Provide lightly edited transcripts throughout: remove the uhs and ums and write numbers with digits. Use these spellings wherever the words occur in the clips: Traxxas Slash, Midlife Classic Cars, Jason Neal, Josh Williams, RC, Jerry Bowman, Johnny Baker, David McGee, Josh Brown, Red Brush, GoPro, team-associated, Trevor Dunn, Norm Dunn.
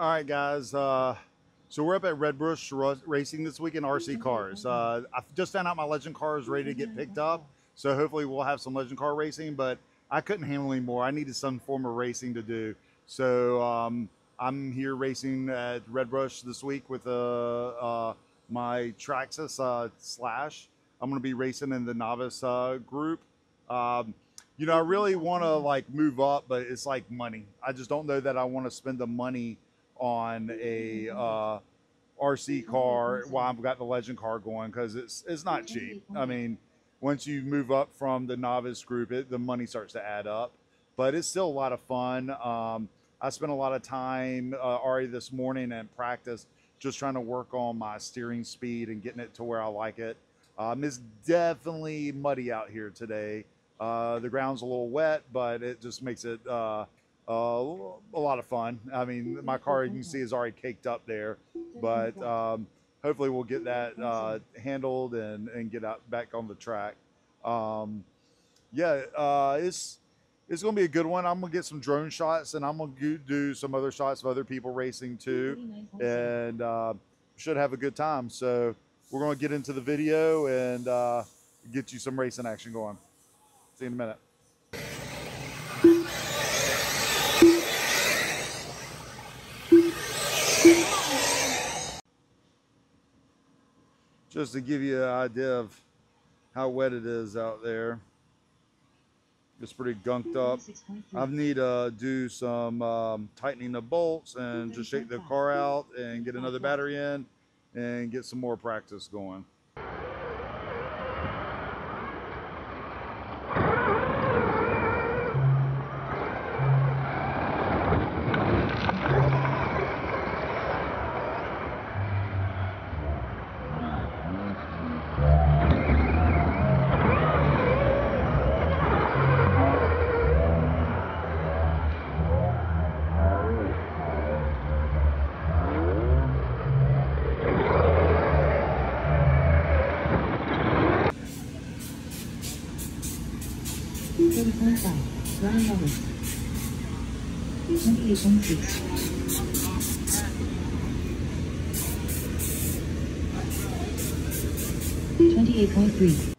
All right, guys. So we're up at Red Brush Racing this week in RC cars. I just found out my legend car is ready to get picked up, so hopefully we'll have some legend car racing. But I couldn't handle any more. I needed some form of racing to do. So I'm here racing at Red Brush this week with my Traxxas Slash. I'm going to be racing in the novice group. You know, I really want to like move up, but it's like money. I just don't know that I want to spend the money on a RC car while I've got the legend car going, because it's not cheap. I mean, once you move up from the novice group, the money starts to add up, but it's still a lot of fun. I spent a lot of time already this morning at practice just trying to work on my steering speed and getting it to where I like it. It's definitely muddy out here today. The ground's a little wet, but it just makes it a lot of fun. I mean, my car, you can see, is already caked up there, but hopefully we'll get that handled and get out back on the track. It's going to be a good one. I'm going to get some drone shots, and I'm going to do some other shots of other people racing too, and should have a good time. So we're going to get into the video and get you some racing action going. See you in a minute. Just to give you an idea of how wet it is out there. It's pretty gunked up. I need to do some tightening of bolts and just shake the car out and get another battery in and get some more practice going.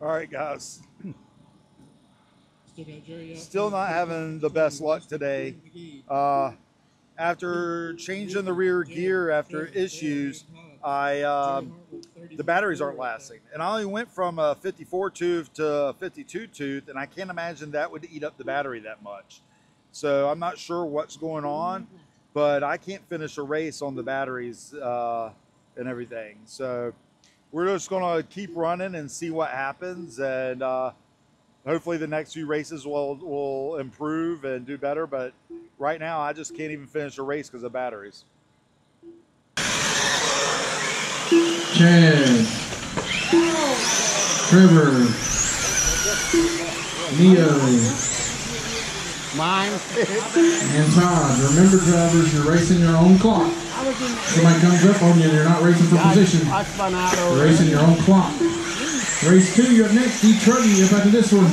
All right, guys. Still not having the best luck today. After changing the rear gear after issues, the batteries aren't lasting, and I only went from a 54 tooth to a 52 tooth, and I can't imagine that would eat up the battery that much. So I'm not sure what's going on, but I can't finish a race on the batteries and everything. So we're just going to keep running and see what happens, and hopefully the next few races will improve and do better. But right now I just can't even finish a race because of batteries. Chaz, Trevor, Neo, mine, and Todd. Remember, drivers, you're racing your own clock. Somebody comes up on you and you're not racing for position. You're racing your own clock. Race 2, you're up next. D. Truggy, you're back to this one.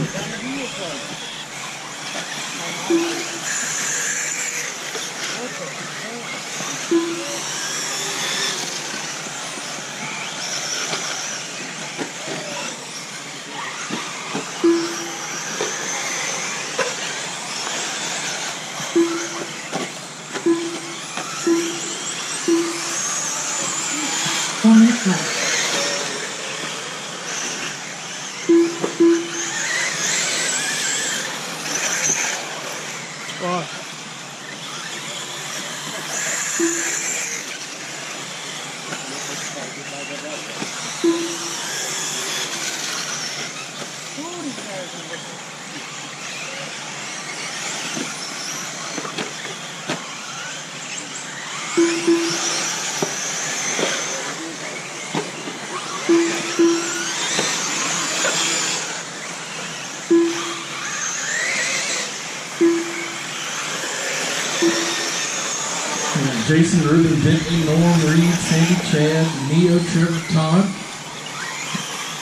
Jason, Ruben, Benton, Norm, Reed, Sandy, Chad, Neo, Trevor, Todd.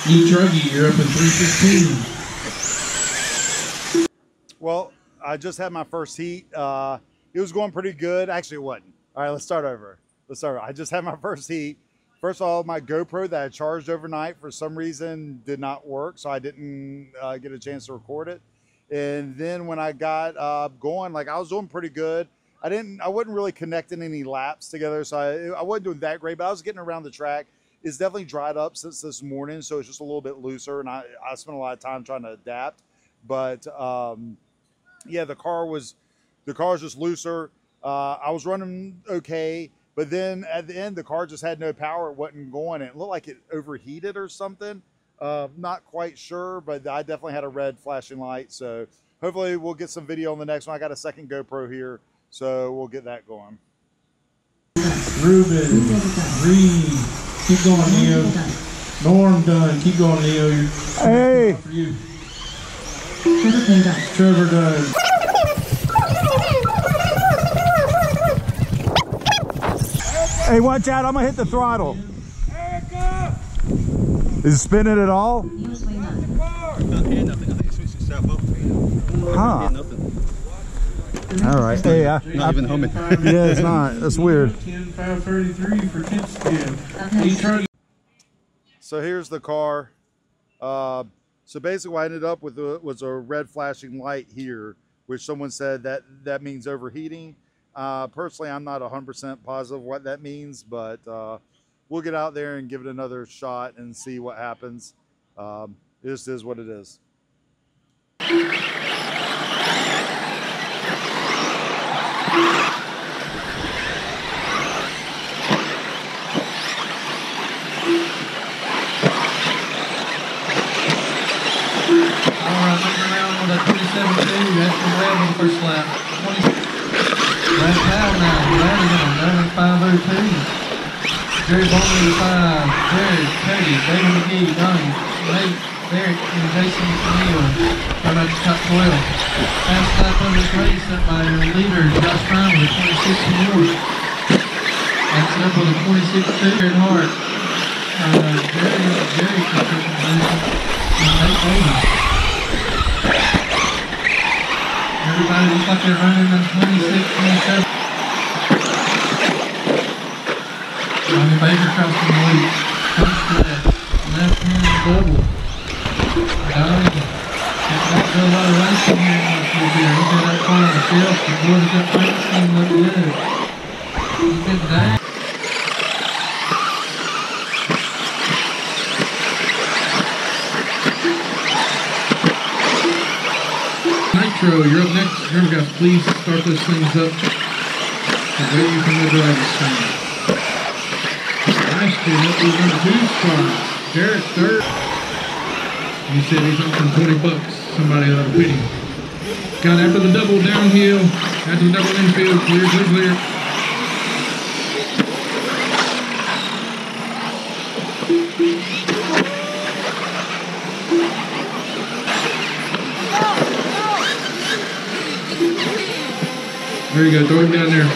E. Truggy, you're up in 3:15. Well, I just had my first heat. It was going pretty good. Actually, it wasn't. All right, let's start over. I just had my first heat. First of all, my GoPro that I charged overnight for some reason did not work, so I didn't get a chance to record it. And then when I got going, like I was doing pretty good. I wasn't really connecting any laps together, so I wasn't doing that great, but I was getting around the track. It's definitely dried up since this morning, so it's just a little bit looser, and I spent a lot of time trying to adapt. But yeah, the car was just looser. I was running okay, but then at the end, the car just had no power. It wasn't going. It looked like it overheated or something. Not quite sure, but I definitely had a red flashing light. So hopefully we'll get some video on the next one. I got a second GoPro here, so we'll get that going. Ruben, Reed, keep going, Neo. Norm Dunn, keep going, Neo. Hey. You. Trevor Dunn. Hey, watch out, I'm gonna hit the throttle. Erica! Is it spinning at all? Huh. Alright. Hey, not even homing. Yeah, it's not. That's weird. So here's the car. So basically what I ended up with was a red flashing light here, which someone said that means overheating. Personally, I'm not 100% positive what that means, but we'll get out there and give it another shot and see what happens. It just is what it is. All right, number around with a 27-2, that's around with the first lap. Last foul now, Larry 502. Jerry Bowman with 5. Jerry, Cody, David McGee, Donnie, Nate, Derek, and Jason Neal. Right about the top 12. Fast lap on this race up by your leader, Josh Brown with 26 and more. That's up with a 26-2 at heart. Jerry Cooper and Nate Bowman. Everybody looks like they're running on 26, 27. Johnny Baker crossing the lead. Comes to that left-hand double. Donnie. It's not a lot of racing here in this year. He's been right by himself. The boys got racing like the other. He's been dying. Nitro, you're up next. Remember, guys, please start those things up the way you can go out of the stand. Last year, that was in 2 spots. Derek, 3rd. He said he's on for $20. Somebody ought to win him. Got after the double downhill, after the double infield, clear, clear, clear. There you go, throw him down there.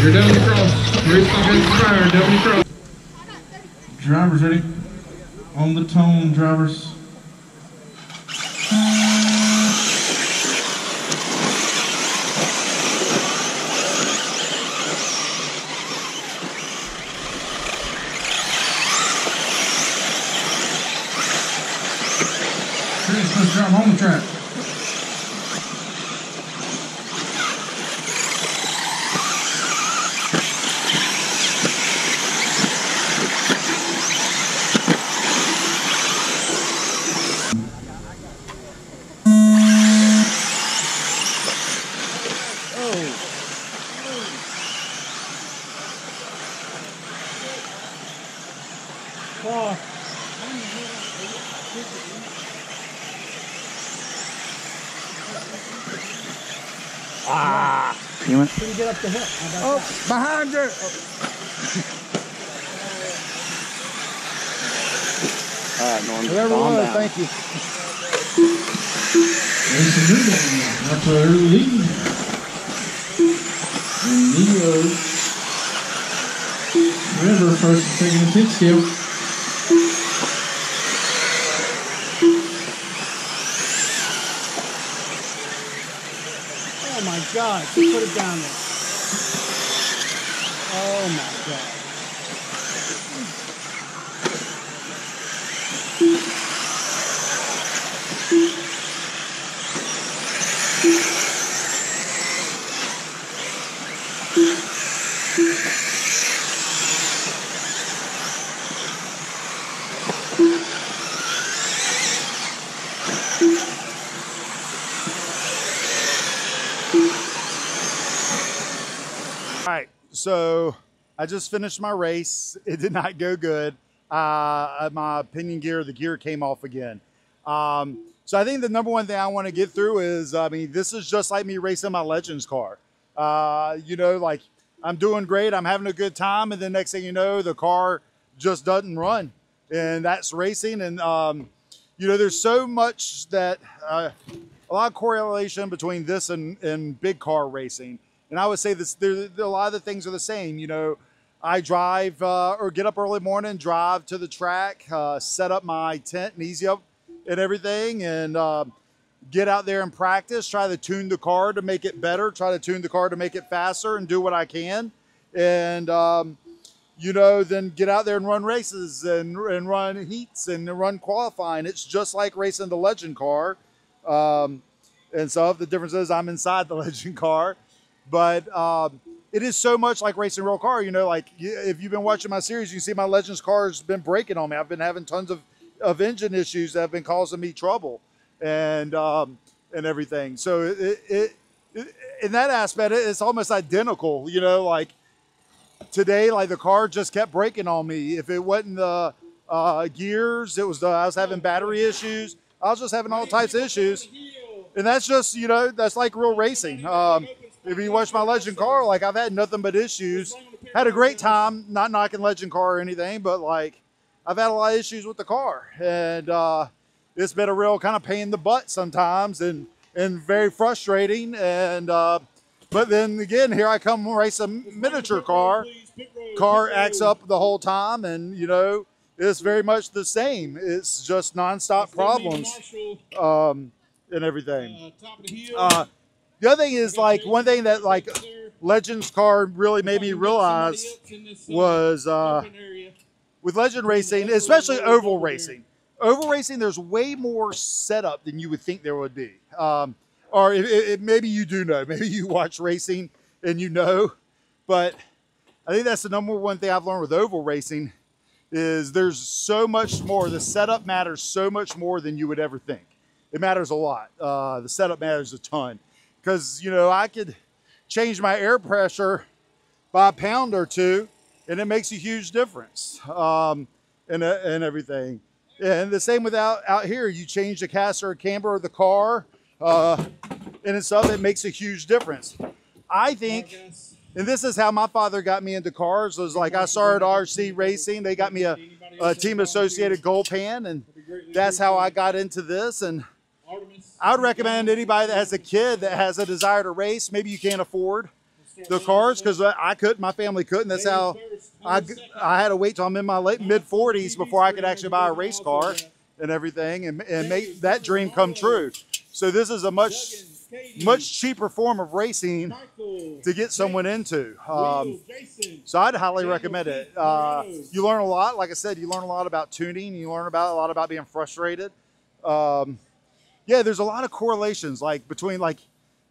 You're down the cross. Race clock is expired, down the cross. Drivers ready? On the tone, drivers. Let's drive home the track. Ah! You went? Couldn't get up the hill. Oh, that? Behind her! Oh. All right, Norm. Whoever was, thank you. There's a new one. That's our lead. Neo. River first and second and 6th. God, just put it down there. Oh my God. So I just finished my race. It did not go good. My pinion gear, the gear came off again. So I think the number one thing I want to get through is, I mean, this is just like me racing my Legends car. You know, like I'm doing great. I'm having a good time. And the next thing you know, the car just doesn't run, and that's racing. And, you know, there's so much that, a lot of correlation between this and big car racing. And I would say this, a lot of the things are the same. You know, I drive or get up early morning, drive to the track, set up my tent and easy up and everything, and get out there and practice, try to tune the car to make it better, try to tune the car to make it faster and do what I can. And, you know, then get out there and run races and run heats and run qualifying. It's just like racing the Legend car. And so the difference is I'm inside the Legend car. But it is so much like racing a real car. You know, like if you've been watching my series, you can see my Legends car has been breaking on me. I've been having tons of engine issues that have been causing me trouble and everything. So in that aspect, it's almost identical. You know, like today, like the car just kept breaking on me. If it wasn't the gears, it was I was having battery issues. I was just having all types of issues. And that's just, you know, that's like real racing. If you watch my Legend car, like I've had nothing but issues. Had a great time, not knocking Legend car or anything, but like I've had a lot of issues with the car, and it's been a real kind of pain in the butt sometimes, and very frustrating. And but then again, here I come race a miniature car. Car acts up the whole time, and you know it's very much the same. It's just nonstop problems and everything. The other thing is, like, one thing that, like, Legends car really made me realize was with Legend racing, especially oval racing. Oval racing, there's way more setup than you would think there would be. Or maybe you do know. Maybe you watch racing and you know. But I think that's the number one thing I've learned with oval racing is there's so much more. The setup matters so much more than you would ever think. It matters a lot. The setup matters a ton. Because, you know, I could change my air pressure by a pound or two, and it makes a huge difference and everything. And the same with out here. You change the caster or camber of the car, and stuff, it makes a huge difference. I think, and this is how my father got me into cars, was like I started RC Racing. They got me a team-associated gold pan, and that's how I got into this. And I would recommend anybody that has a kid that has a desire to race, maybe you can't afford the cars, because I couldn't, my family couldn't. That's how I had to wait till I'm in my late mid-40s before I could actually buy a race car and everything and make that dream come true. So this is a much cheaper form of racing to get someone into. So I'd highly recommend it. You learn a lot. Like I said, you learn a lot about tuning. You learn about a lot about being frustrated. Yeah, there's a lot of correlations, like between, like,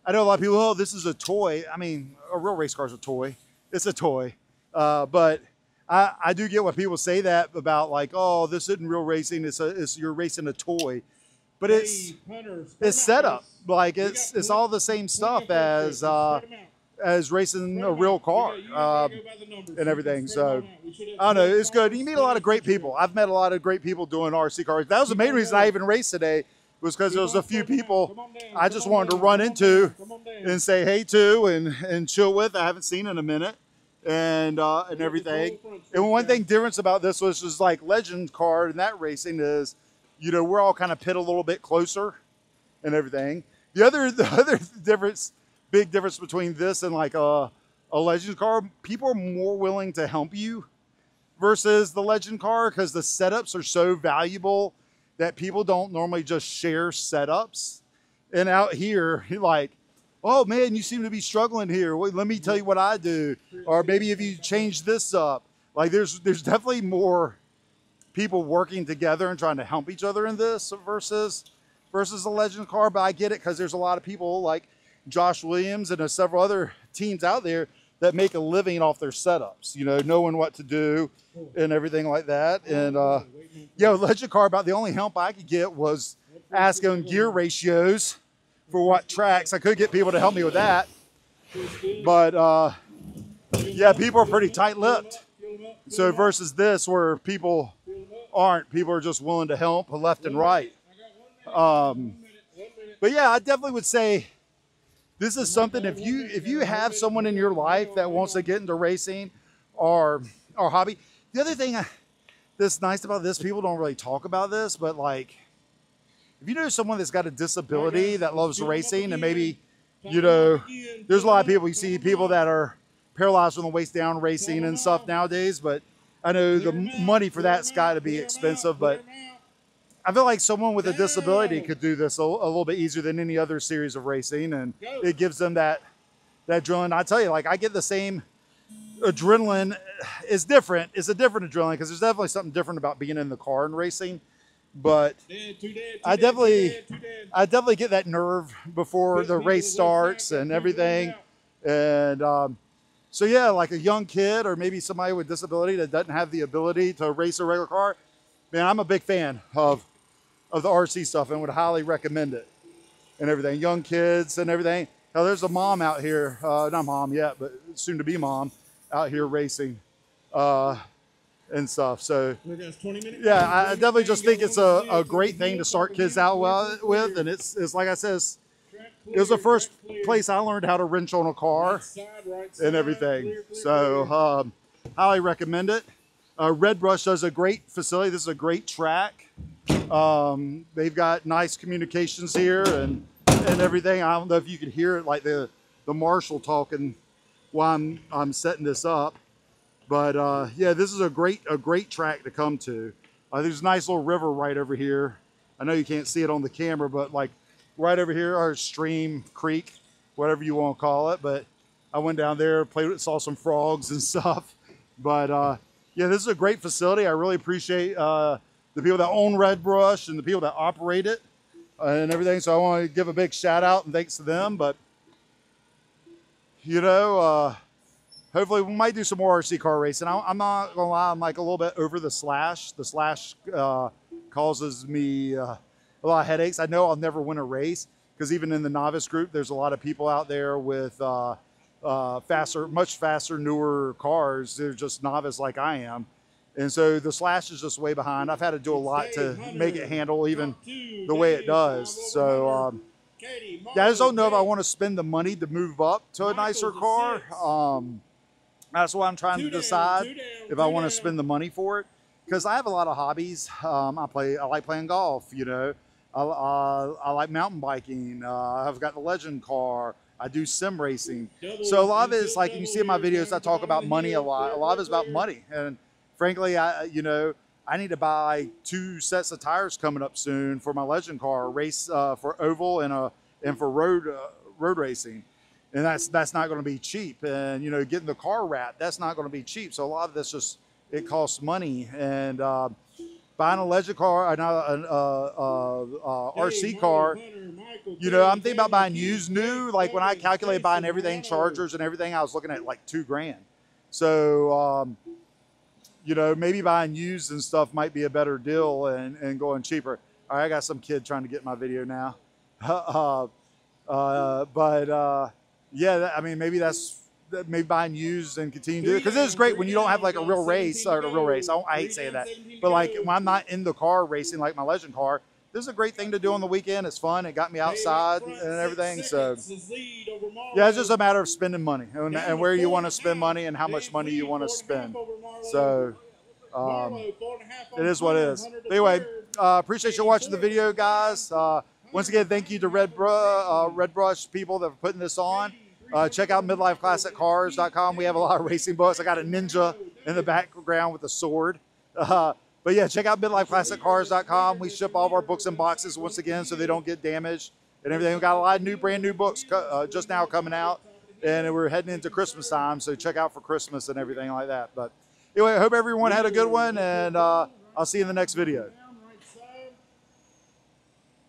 I know a lot of people, oh, this is a toy. I mean, a real race car is a toy. It's a toy. But I do get what people say that about, like, oh, this isn't real racing. You're racing a toy. But it's set up. Like, it's all the same stuff as racing a real car and everything. So I don't know, it's good. You meet a lot of great people. I've met a lot of great people doing RC cars. That was the main reason I even raced today. Was because there was a few people I just wanted to run into and say hey to and chill with. I haven't seen in a minute and everything. And one thing different about this was just like Legend car and that racing is, you know, we're all kind of pit a little bit closer and everything. The other difference, big difference between this and like a Legend car, people are more willing to help you versus the Legend car because the setups are so valuable that people don't normally just share setups. And out here, like, oh man, you seem to be struggling here. Well, let me tell you what I do. Or maybe if you change this up. Like there's definitely more people working together and trying to help each other in this versus a legend car. But I get it, because there's a lot of people like Josh Williams and several other teams out there that make a living off their setups, you know, knowing what to do and everything like that. And, yo, legend car, about the only help I could get was asking gear ratios for what tracks. I could get people to help me with that. But, yeah, people are pretty tight-lipped. So versus this, where people aren't, people are just willing to help left and right. But, yeah, I definitely would say this is something, if you have someone in your life that wants to get into racing or hobby. The other thing that's nice about this, people don't really talk about this, but like, if you know someone that's got a disability that loves racing, and maybe, you know, there's a lot of people, you see people that are paralyzed from the waist down racing and stuff nowadays, but I know the money for that's got to be expensive, but I feel like someone with a disability could do this a little bit easier than any other series of racing, and it gives them that adrenaline. I tell you, like, I get the same adrenaline. It's different. It's a different adrenaline, because there's definitely something different about being in the car and racing. But I definitely get that nerve before the race starts and everything. And so, yeah, like a young kid or maybe somebody with a disability that doesn't have the ability to race a regular car, man, I'm a big fan of the RC stuff and would highly recommend it and everything. Young kids and everything. Now, there's a mom out here, not mom yet, but soon to be mom out here racing and stuff. So, yeah, I definitely just think it's a great thing to start kids out with. And it's like I said, it was the first place I learned how to wrench on a car and everything. So, highly recommend it. Red Brush does a great facility. This is a great track. They've got nice communications here and everything. I don't know if you could hear it, like the marshal talking while I'm setting this up. But yeah, this is a great track to come to. There's a nice little river right over here. I know you can't see it on the camera, but like right over here, our stream, creek, whatever you want to call it. But I went down there, saw some frogs and stuff. But yeah, this is a great facility. I really appreciate the people that own Red Brush and the people that operate it and everything. So I want to give a big shout out and thanks to them. But, you know, hopefully we might do some more RC car racing. I'm not going to lie, I'm like a little bit over the Slash. The Slash causes me a lot of headaches. I know I'll never win a race, because even in the novice group, there's a lot of people out there with much faster, newer cars. They're just novice like I am. And so the Slash is just way behind. I've had to do a lot to make it handle even the way it does. So yeah, I just don't know if I want to spend the money to move up to a nicer car. That's why I'm trying to decide if I want to spend the money for it, because I have a lot of hobbies. I like playing golf, you know. I like mountain biking. I've got the legend car. I do sim racing. So a lot of it is, like you see in my videos, I talk about money a lot. A lot of it's about money. And frankly, I need to buy 2 sets of tires coming up soon for my legend car, race for oval and for road racing. And that's not going to be cheap. And, you know, getting the car wrapped, that's not going to be cheap. So a lot of this just, it costs money. And buying a legend car, RC car, you know, I'm thinking about buying used, new. Like when I calculated buying everything, chargers and everything, I was looking at like $2 grand. So, you know, maybe buying used and stuff might be a better deal and going cheaper. All right, I got some kid trying to get my video now. Yeah, I mean, maybe buying used and continue to do it. Because it is great when you don't have like a real race, or a real race. I hate saying that. But like when I'm not in the car racing like my legend car, this is a great thing to do on the weekend. It's fun. It got me outside and everything. So, yeah, it's just a matter of spending money and where you want to spend money and how much money you want to spend. So, it is what it is. But anyway, appreciate you watching the video, guys. Once again, thank you to Red Brush people that are putting this on. Check out midlifeclassiccars.com. We have a lot of racing books. I got a ninja in the background with a sword. But yeah, check out midlifeclassiccars.com. We ship all of our books and boxes once again so they don't get damaged. and everything. We got a lot of brand new books just now coming out, and we're heading into Christmas time, so check out for Christmas and everything like that. But anyway, I hope everyone had a good one, and I'll see you in the next video.